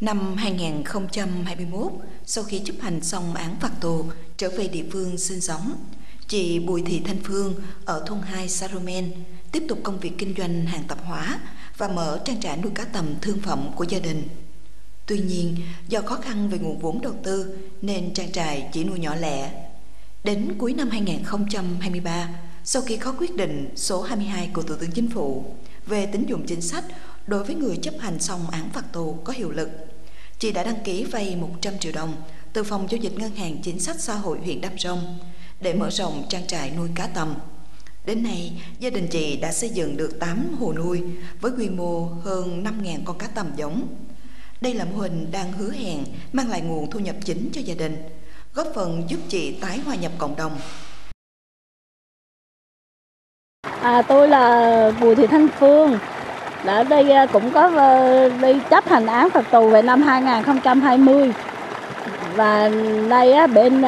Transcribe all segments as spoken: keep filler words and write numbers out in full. Năm hai nghìn không trăm hai mươi mốt, sau khi chấp hành xong án phạt tù, trở về địa phương sinh sống, chị Bùi Thị Thanh Phương ở thôn hai Saromen tiếp tục công việc kinh doanh hàng tạp hóa và mở trang trại nuôi cá tầm thương phẩm của gia đình. Tuy nhiên, do khó khăn về nguồn vốn đầu tư nên trang trại chỉ nuôi nhỏ lẻ. Đến cuối năm hai nghìn không trăm hai mươi ba, sau khi có quyết định số hai mươi hai của Thủ tướng Chính phủ về tín dụng chính sách đối với người chấp hành xong án phạt tù có hiệu lực, chị đã đăng ký vay một trăm triệu đồng từ Phòng Giao dịch Ngân hàng Chính sách Xã hội huyện Đam Rông để mở rộng trang trại nuôi cá tầm. Đến nay, gia đình chị đã xây dựng được tám hồ nuôi với quy mô hơn năm nghìn con cá tầm giống. Đây là mô hình đang hứa hẹn mang lại nguồn thu nhập chính cho gia đình, góp phần giúp chị tái hòa nhập cộng đồng. À, tôi là Bùi Thị Thanh Phương, đã đi cũng có đi chấp hành án phạt tù về năm hai nghìn không trăm hai mươi. Và đây bên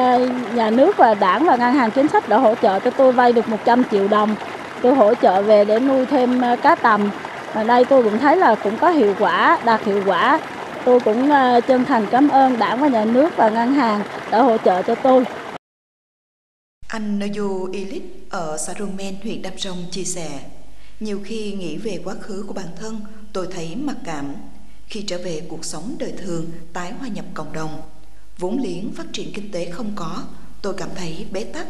nhà nước và đảng và ngân hàng chính sách đã hỗ trợ cho tôi vay được một trăm triệu đồng. Tôi hỗ trợ về để nuôi thêm cá tầm. Và đây tôi cũng thấy là cũng có hiệu quả, đạt hiệu quả. Tôi cũng chân thành cảm ơn đảng và nhà nước và ngân hàng đã hỗ trợ cho tôi. Anh Ngo Dù Elit ở xã Rừng Men, huyện Đam Rông chia sẻ, nhiều khi nghĩ về quá khứ của bản thân, tôi thấy mặc cảm. Khi trở về cuộc sống đời thường, tái hòa nhập cộng đồng, vốn liếng phát triển kinh tế không có, tôi cảm thấy bế tắc.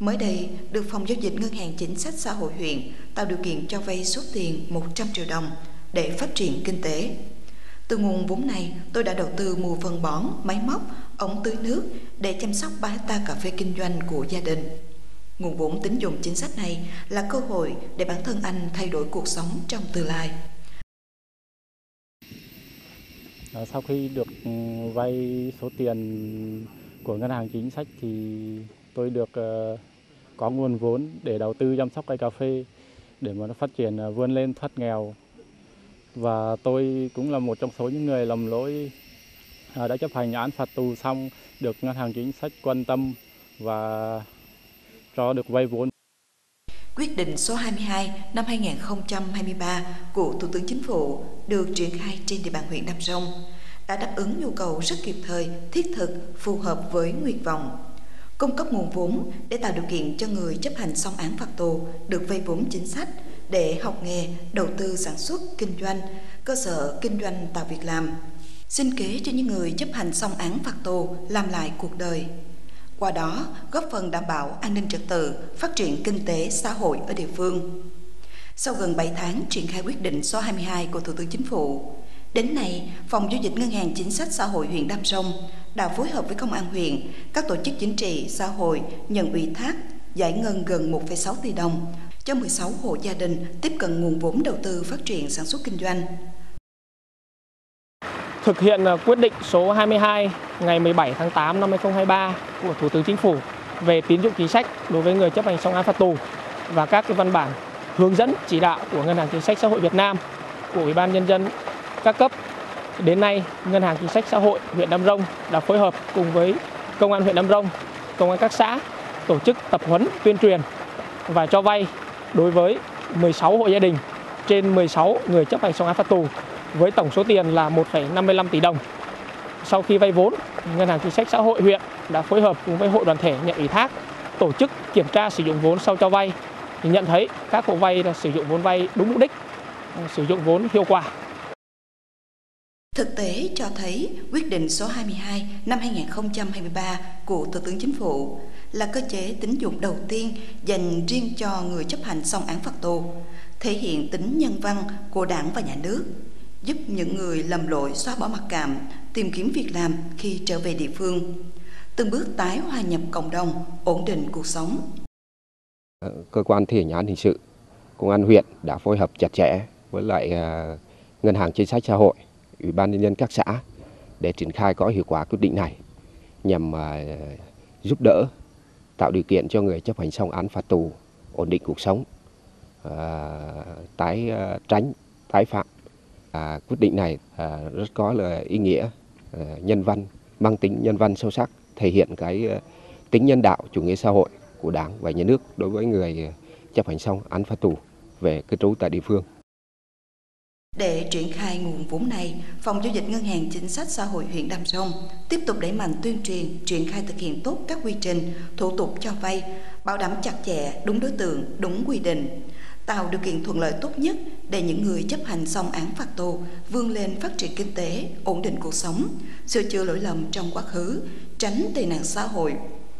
Mới đây, được Phòng Giao dịch Ngân hàng Chính sách Xã hội huyện tạo điều kiện cho vay số tiền một trăm triệu đồng để phát triển kinh tế. Từ nguồn vốn này, tôi đã đầu tư mua phân bón, máy móc, ống tưới nước để chăm sóc ba hectare cà phê kinh doanh của gia đình. Nguồn vốn tín dụng chính sách này là cơ hội để bản thân anh thay đổi cuộc sống trong tương lai. Sau khi được vay số tiền của Ngân hàng Chính sách thì tôi được có nguồn vốn để đầu tư chăm sóc cây cà phê để mà nó phát triển vươn lên thoát nghèo. Và tôi cũng là một trong số những người lầm lỗi đã chấp hành án phạt tù xong, được Ngân hàng Chính sách quan tâm và cho được vay vốn. Quyết định số hai mươi hai năm hai nghìn không trăm hai mươi ba của Thủ tướng Chính phủ được triển khai trên địa bàn huyện Đam Rông đã đáp ứng nhu cầu rất kịp thời, thiết thực, phù hợp với nguyện vọng, cung cấp nguồn vốn để tạo điều kiện cho người chấp hành xong án phạt tù được vay vốn chính sách để học nghề, đầu tư sản xuất, kinh doanh, cơ sở kinh doanh tạo việc làm, sinh kế cho những người chấp hành xong án phạt tù làm lại cuộc đời. Qua đó, góp phần đảm bảo an ninh trật tự, phát triển kinh tế, xã hội ở địa phương. Sau gần bảy tháng triển khai quyết định số hai mươi hai của Thủ tướng Chính phủ, đến nay, Phòng Giao dịch Ngân hàng Chính sách Xã hội huyện Đam Rông đã phối hợp với Công an huyện, các tổ chức chính trị, xã hội nhận ủy thác, giải ngân gần một phẩy sáu tỷ đồng cho mười sáu hộ gia đình tiếp cận nguồn vốn đầu tư phát triển sản xuất kinh doanh. Thực hiện quyết định số hai mươi hai ngày mười bảy tháng tám năm hai nghìn không trăm hai mươi ba của Thủ tướng Chính phủ về tín dụng chính sách đối với người chấp hành xong án phạt tù và các cái văn bản hướng dẫn chỉ đạo của Ngân hàng Chính sách Xã hội Việt Nam, của Ủy ban Nhân dân các cấp. Đến nay, Ngân hàng Chính sách Xã hội huyện Đam Rông đã phối hợp cùng với Công an huyện Đam Rông, Công an các xã tổ chức tập huấn, tuyên truyền và cho vay đối với mười sáu hộ gia đình trên mười sáu người chấp hành xong án phạt tù, với tổng số tiền là một phẩy năm mươi lăm tỷ đồng. Sau khi vay vốn, Ngân hàng Chính sách Xã hội huyện đã phối hợp cùng với hội đoàn thể nhận ủy thác tổ chức kiểm tra sử dụng vốn sau cho vay, thì nhận thấy các hộ vay là sử dụng vốn vay đúng mục đích, sử dụng vốn hiệu quả. Thực tế cho thấy quyết định số hai mươi hai năm hai nghìn không trăm hai mươi ba của Thủ tướng Chính phủ là cơ chế tín dụng đầu tiên dành riêng cho người chấp hành xong án phạt tù, thể hiện tính nhân văn của Đảng và Nhà nước, giúp những người lầm lỗi xóa bỏ mặc cảm, tìm kiếm việc làm khi trở về địa phương, từng bước tái hòa nhập cộng đồng, ổn định cuộc sống. Cơ quan thi hành án hình sự, Công an huyện đã phối hợp chặt chẽ với lại Ngân hàng Chính sách Xã hội, Ủy ban Nhân dân các xã để triển khai có hiệu quả quyết định này, nhằm giúp đỡ, tạo điều kiện cho người chấp hành xong án phạt tù ổn định cuộc sống, tái tránh, tái phạm. À, quyết định này à, rất có là ý nghĩa à, nhân văn, mang tính nhân văn sâu sắc, thể hiện cái à, tính nhân đạo, chủ nghĩa xã hội của Đảng và Nhà nước đối với người chấp hành xong án phạt tù về cư trú tại địa phương. Để triển khai nguồn vốn này, Phòng Giao dịch Ngân hàng Chính sách Xã hội huyện Đam Rông tiếp tục đẩy mạnh tuyên truyền, triển khai thực hiện tốt các quy trình, thủ tục cho vay, bảo đảm chặt chẽ, đúng đối tượng, đúng quy định, tạo điều kiện thuận lợi tốt nhất để những người chấp hành xong án phạt tù vươn lên phát triển kinh tế, ổn định cuộc sống, sửa chữa lỗi lầm trong quá khứ, tránh tệ nạn xã hội,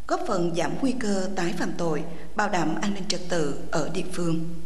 góp phần giảm nguy cơ tái phạm tội, bảo đảm an ninh trật tự ở địa phương.